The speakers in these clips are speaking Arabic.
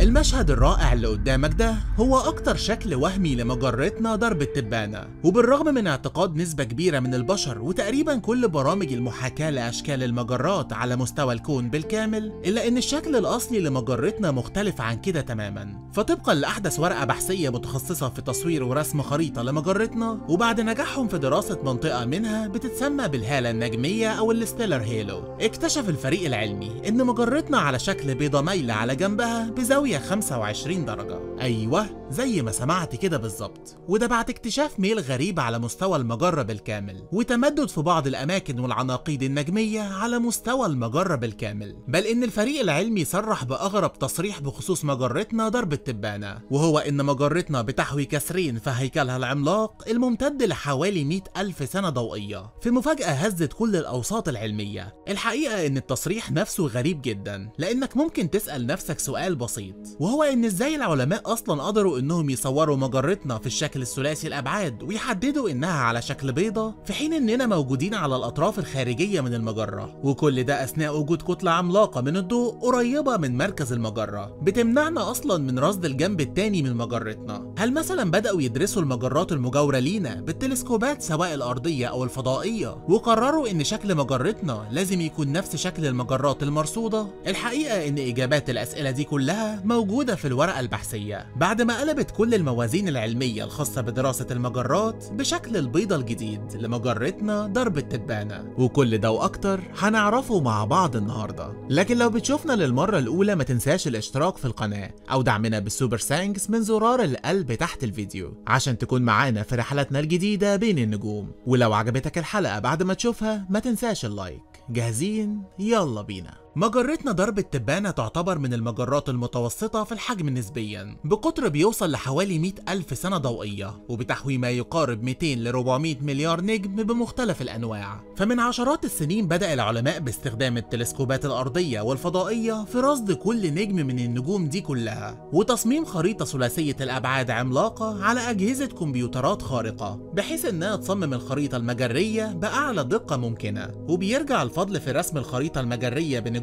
المشهد الرائع اللي قدامك ده هو أكتر شكل وهمي لمجرتنا درب التبانة، وبالرغم من اعتقاد نسبة كبيرة من البشر وتقريبا كل برامج المحاكاة لأشكال المجرات على مستوى الكون بالكامل، إلا إن الشكل الأصلي لمجرتنا مختلف عن كده تماما. فطبقا لأحدث ورقة بحثية متخصصة في تصوير ورسم خريطة لمجرتنا، وبعد نجاحهم في دراسة منطقة منها بتتسمى بالهالة النجمية أو الستيلر هيلو، اكتشف الفريق العلمي إن مجرتنا على شكل بيضة مايلة على جنبها زاوية 25 درجة، أيوه زي ما سمعت كده بالظبط، وده بعد اكتشاف ميل غريب على مستوى المجرة بالكامل، وتمدد في بعض الأماكن والعناقيد النجمية على مستوى المجرة بالكامل، بل إن الفريق العلمي صرح بأغرب تصريح بخصوص مجرتنا درب التبانة، وهو إن مجرتنا بتحوي كسرين في هيكلها العملاق الممتد لحوالي 100,000 سنة ضوئية، في مفاجأة هزت كل الأوساط العلمية. الحقيقة إن التصريح نفسه غريب جدا، لأنك ممكن تسأل نفسك سؤال بسيط، وهو ان ازاي العلماء اصلا قدروا انهم يصوروا مجرتنا في الشكل الثلاثي الابعاد ويحددوا انها على شكل بيضة في حين اننا موجودين على الاطراف الخارجية من المجرة، وكل ده اثناء وجود كتلة عملاقة من الضوء قريبة من مركز المجرة بتمنعنا اصلا من رصد الجنب التاني من مجرتنا. هل مثلا بدأوا يدرسوا المجرات المجاورة لينا بالتلسكوبات سواء الارضية او الفضائية وقرروا ان شكل مجرتنا لازم يكون نفس شكل المجرات المرصودة؟ الحقيقة ان اجابات الاسئلة دي كلها موجودة في الورقة البحثية بعد ما قلبت كل الموازين العلمية الخاصة بدراسة المجرات بشكل البيضة الجديد لمجرتنا درب التبانة، وكل ده وأكتر هنعرفه مع بعض النهاردة. لكن لو بتشوفنا للمرة الأولى ما تنساش الاشتراك في القناة أو دعمنا بالسوبر سانكس من زرار القلب تحت الفيديو عشان تكون معانا في رحلتنا الجديدة بين النجوم، ولو عجبتك الحلقة بعد ما تشوفها ما تنساش اللايك. جاهزين؟ يلا بينا. مجرتنا درب التبانة تعتبر من المجرات المتوسطة في الحجم نسبيا، بقطر بيوصل لحوالي 100,000 سنة ضوئية، وبتحوي ما يقارب 200 ل 400 مليار نجم بمختلف الأنواع. فمن عشرات السنين بدأ العلماء باستخدام التلسكوبات الأرضية والفضائية في رصد كل نجم من النجوم دي كلها، وتصميم خريطة ثلاثية الأبعاد عملاقة على أجهزة كمبيوترات خارقة بحيث إنها تصمم الخريطة المجرية بأعلى دقة ممكنة، وبيرجع الفضل في رسم الخريطة المجرية بنجومها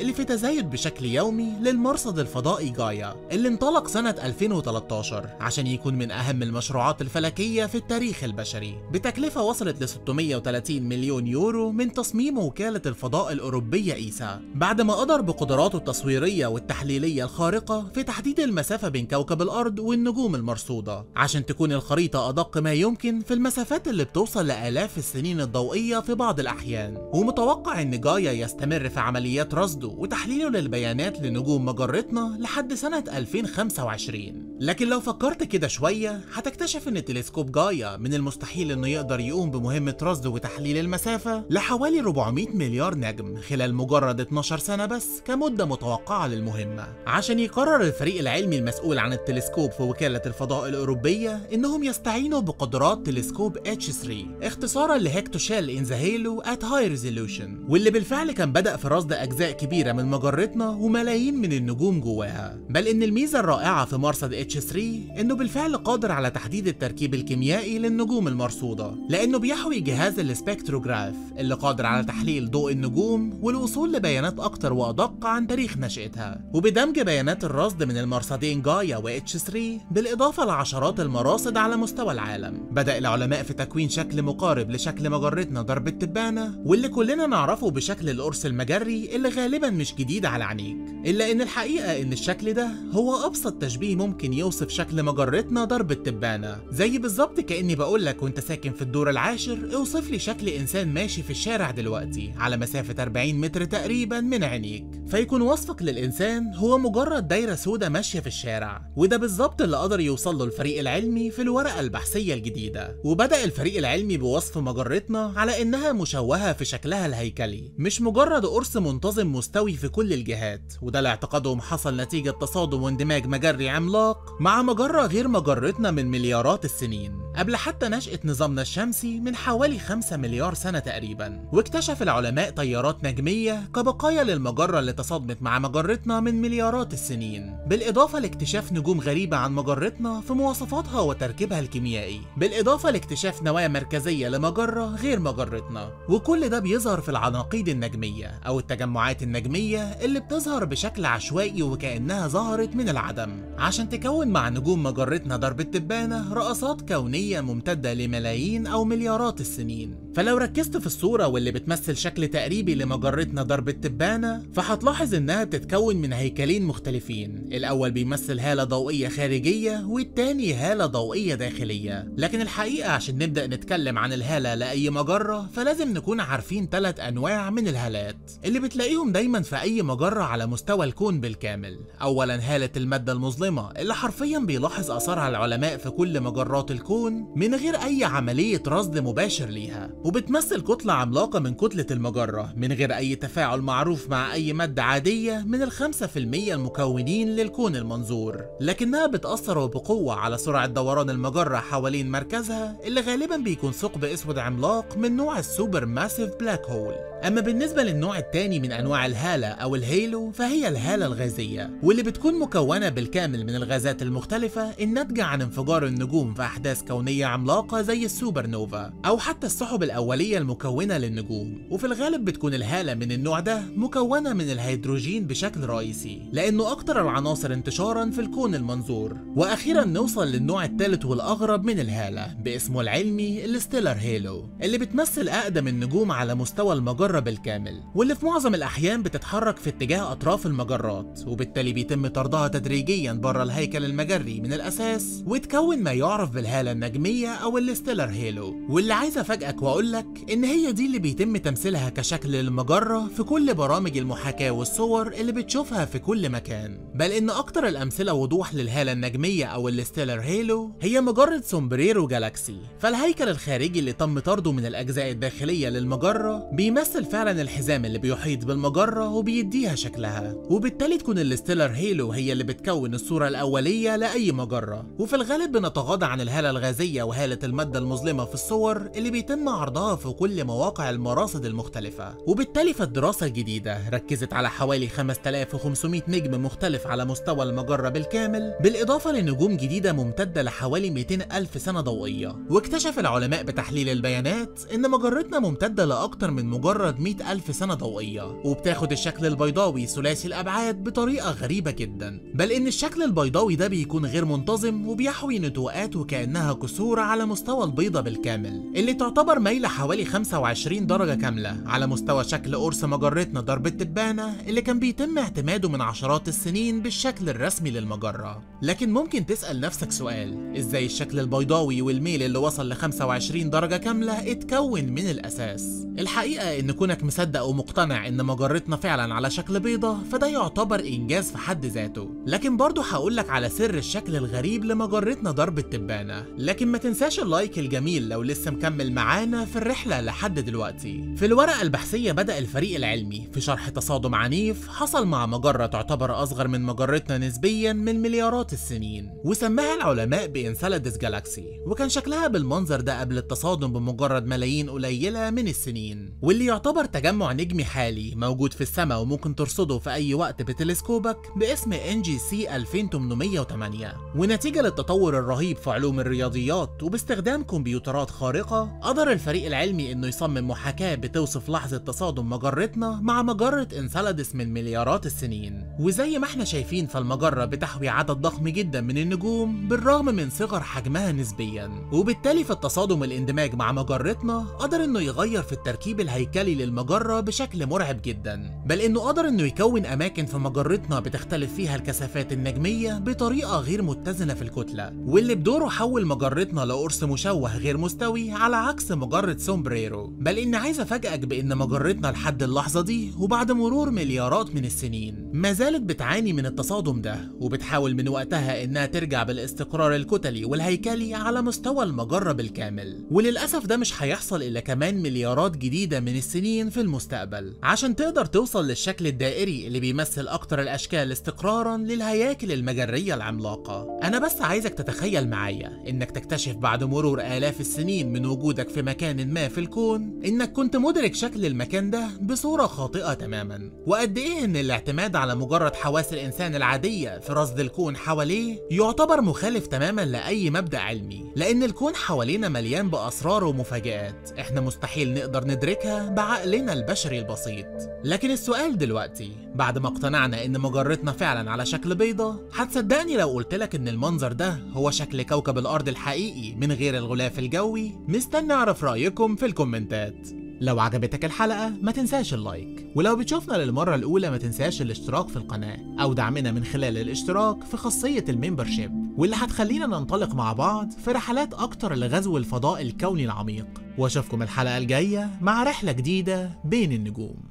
اللي في تزايد بشكل يومي للمرصد الفضائي جايا اللي انطلق سنة 2013 عشان يكون من أهم المشروعات الفلكية في التاريخ البشري، بتكلفة وصلت ل 630 مليون يورو من تصميم وكالة الفضاء الأوروبية إيسا، بعد ما قدر بقدراته التصويرية والتحليلية الخارقة في تحديد المسافة بين كوكب الأرض والنجوم المرصودة عشان تكون الخريطة أدق ما يمكن في المسافات اللي بتوصل لآلاف السنين الضوئية في بعض الأحيان. ومتوقع إن جايا يستمر في عمليات رصده وتحليله للبيانات لنجوم مجرتنا لحد سنة 2025. لكن لو فكرت كده شوية هتكتشف إن تلسكوب جايا من المستحيل إنه يقدر يقوم بمهمة رصد وتحليل المسافة لحوالي 400 مليار نجم خلال مجرد 12 سنة بس كمدة متوقعة للمهمة. عشان يقرر الفريق العلمي المسؤول عن التلسكوب في وكالة الفضاء الأوروبية إنهم يستعينوا بقدرات تلسكوب H3 اختصارا لهكتوشيل إن ذا هيلو أت هاي ريزوليوشن، واللي بالفعل كان بدأ في رصد أجزاء كبيرة من مجرتنا وملايين من النجوم جواها، بل إن الميزة الرائعة في مرصد H3 إنه بالفعل قادر على تحديد التركيب الكيميائي للنجوم المرصودة، لأنه بيحوي جهاز السبكتروجراف اللي قادر على تحليل ضوء النجوم والوصول لبيانات أكتر وأدق عن تاريخ نشأتها، وبدمج بيانات الرصد من المرصدين جايا و H3 بالإضافة لعشرات المراصد على مستوى العالم. بدأ العلماء في تكوين شكل مقارب لشكل مجرتنا درب التبانة، واللي كلنا نعرفه بشكل القرص المجري اللي غالبا مش جديد على عينيك، إلا إن الحقيقة إن الشكل ده هو أبسط تشبيه ممكن يوصف شكل مجرتنا درب التبانة، زي بالظبط كأني بقولك وأنت ساكن في الدور العاشر اوصف لي شكل إنسان ماشي في الشارع دلوقتي على مسافة 40 متر تقريبا من عينيك، فيكون وصفك للإنسان هو مجرد دايرة سودة ماشية في الشارع، وده بالظبط اللي قدر يوصل له الفريق العلمي في الورقة البحثية الجديدة. وبدأ الفريق العلمي بوصف مجرتنا على إنها مشوهة في شكلها الهيكلي، مش مجرد قرص منتظم مستوي في كل الجهات، وده لاعتقادهم حصل نتيجة تصادم واندماج مجري عملاق مع مجرة غير مجرتنا من مليارات السنين. قبل حتى نشأة نظامنا الشمسي من حوالي 5 مليار سنة تقريبا. واكتشف العلماء تيارات نجمية كبقايا للمجرة اللي تصادمت مع مجرتنا من مليارات السنين، بالإضافة لاكتشاف نجوم غريبة عن مجرتنا في مواصفاتها وتركيبها الكيميائي، بالإضافة لاكتشاف نواة مركزية لمجرة غير مجرتنا. وكل ده بيظهر في العناقيد النجمية أو التجمعات النجمية اللي بتظهر بشكل عشوائي وكأنها ظهرت من العدم، عشان تكون مع نجوم مجرتنا درب التبانة رأسات كونية ممتدة لملايين أو مليارات السنين. فلو ركزت في الصورة واللي بتمثل شكل تقريبي لمجرتنا درب التبانة، فهتلاحظ إنها بتتكون من هيكلين مختلفين، الأول بيمثل هالة ضوئية خارجية والتاني هالة ضوئية داخلية. لكن الحقيقة عشان نبدأ نتكلم عن الهالة لأي مجرة، فلازم نكون عارفين 3 أنواع من الهالات اللي بتلاقيهم دايما في أي مجرة على مستوى الكون بالكامل. أولا هالة المادة المظلمة، اللي حرفيا بيلاحظ أثرها العلماء في كل مجرات الكون من غير أي عملية رصد مباشر ليها، وبتمثل كتلة عملاقة من كتلة المجرة من غير أي تفاعل معروف مع أي مادة عادية من 5% المكونين للكون المنظور، لكنها بتأثر وبقوة على سرعة دوران المجرة حوالين مركزها اللي غالبا بيكون ثقب أسود عملاق من نوع السوبر ماسيف بلاك هول. أما بالنسبة للنوع التاني من أنواع الهالة أو الهيلو، فهي الهالة الغازية، واللي بتكون مكونة بالكامل من الغازات المختلفة الناتجة عن انفجار النجوم في أحداث كونية عملاقة زي السوبر نوفا أو حتى السحب الأولية المكونة للنجوم. وفي الغالب بتكون الهالة من النوع ده مكونة من الهيدروجين بشكل رئيسي، لأنه أكتر العناصر انتشارا في الكون المنظور. وأخيرا نوصل للنوع الثالث والأغرب من الهالة باسمه العلمي الستيلر هيلو، اللي بتمثل أقدم النجوم على مستوى المجرة بالكامل، واللي في معظم الأحيان بتتحرك في اتجاه أطراف المجرات، وبالتالي بيتم طردها تدريجيا بره الهيكل المجري من الأساس، وتكون ما يعرف بالهالة النجمية أو الستيلر هيلو. واللي عايز أفاجئك وأقولك إن هي دي اللي بيتم تمثيلها كشكل للمجرة في كل برامج المحاكاة والصور اللي بتشوفها في كل مكان، بل إن أكتر الأمثلة وضوح للهالة النجمية أو الستيلر هيلو هي مجرة سومبريرو جالاكسي. فالهيكل الخارجي اللي تم طرده من الأجزاء الداخلية للمجرة بيمثل فعلا الحزام اللي بيحيط بالمجرة وبيديها شكلها، وبالتالي تكون الستيلر هيلو هي اللي بتكون الصورة الأولية لأي مجرة. وفي الغالب بنتغاضى عن الهالة الغازية وهالة المادة المظلمة في الصور اللي بيتم عرضها في كل مواقع المراصد المختلفة، وبالتالي فالدراسة الجديدة ركزت على حوالي 5500 نجم مختلف على مستوى المجرة بالكامل، بالإضافة لنجوم جديدة ممتدة لحوالي 200,000 سنة ضوئية. واكتشف العلماء بتحليل البيانات إن مجرتنا ممتدة لأكتر من مجرد 100,000 سنة ضوئية، وبتاخد الشكل البيضاوي ثلاثي الأبعاد بطريقة غريبة جدا، بل إن الشكل البيضاوي ده بيكون غير منتظم وبيحوي نتوءات وكأنها كسور على مستوى البيضة بالكامل، اللي تعتبر مايلة حوالي 25 درجة كاملة على مستوى شكل قرص مجرتنا درب التبانة اللي كان بيتم اعتماده من عشرات السنين بالشكل الرسمي للمجرة. لكن ممكن تسأل نفسك سؤال، إزاي الشكل البيضاوي والميل اللي وصل ل 25 درجة كاملة اتكون من الأساس؟ الحقيقة إن كونك مصدق ومقتنع إن مجرتنا فعلا على شكل بيضة فده يعتبر إنجاز في حد ذاته. لكن برضه هقولك على سر الشكل الغريب لمجرتنا درب التبانة، لكن ما تنساش اللايك الجميل لو لسه مكمل معانا في الرحلة لحد دلوقتي. في الورقة البحثية بدأ الفريق العلمي في شرح تصادم عنيف حصل مع مجرة تعتبر أصغر من مجرتنا نسبيا من مليارات السنين، وسماها العلماء بإنسلادس جالاكسي، وكان شكلها بالمنظر ده قبل التصادم بمجرد ملايين قليلة من السنين، واللي يعتبر تجمع نجمي حالي موجود في السماء وممكن ترصده في أي وقت بتلسكوبك باسم NGC 2808. ونتيجة للتطور الرهيب في علوم الرياضيات وباستخدام كمبيوترات خارقة، قدر الفريق العلمي إنه يصمم محاكاة بتوصف لحظة تصادم مجرتنا مع مجرة إنسلادس من مليارات السنين. وزي ما احنا شايفين فالمجرة بتحوي عدد ضخم جدا من النجوم بالرغم من صغر حجمها نسبيا، وبالتالي فالتصادم الاندماج مع مجرتنا قدر إنه يغير في التركيب الهيكلي للمجرة بشكل مرعب جدا، بل إنه قدر إنه يكون أماكن في مجرتنا بتختلف فيها الكثافات النجمية بطريقة غير متزنة في الكتلة، واللي بدوره حول مجرتنا لقرص مشوه غير مستوي على عكس مجرة سومبريرو. بل إن عايز أفاجئك بإن مجرتنا لحد اللحظة دي وبعد مرور مليارات من السنين ما زالت بتعاني من التصادم ده، وبتحاول من وقتها إنها ترجع بالاستقرار الكتلي والهيكلي على مستوى المجرة بالكامل. وللأسف ده مش هيحصل إلا كمان مليارات جديدة من السنين في المستقبل، عشان تقدر توصل للشكل الدائري اللي بيمثل أكتر الأشكال استقرارا للهياكل المجرية العملاقة. أنا بس عايزك تتخيل معايا إنك تكتشف بعد مرور آلاف السنين من وجودك في مكان ما في الكون إنك كنت مدرك شكل المكان ده بصورة خاطئة تماما، وقد إيه إن الاعتماد على مجرد حواس الإنسان العادية في رصد الكون حواليه يعتبر مخالف تماما لأي مبدأ علمي، لأن الكون حوالينا مليان بأسرار ومفاجآت إحنا مستحيل نقدر ندركها بعقلنا البشري البسيط. لكن السؤال دلوقتي بعد ما اقتنعنا إن مجرتنا فعلا على شكل بيضة، هتصدقني لو قلتلك إن المنظر ده هو شكل كوكب الأرض الحقيقي من غير الغلاف الجوي؟ مستني أعرف رأيكم في الكومنتات. لو عجبتك الحلقة ما تنساش اللايك، ولو بتشوفنا للمرة الأولى ما تنساش الاشتراك في القناة أو دعمنا من خلال الاشتراك في خاصية الممبرشيب، واللي هتخلينا ننطلق مع بعض في رحلات أكتر لغزو الفضاء الكوني العميق. واشوفكم الحلقة الجاية مع رحلة جديدة بين النجوم.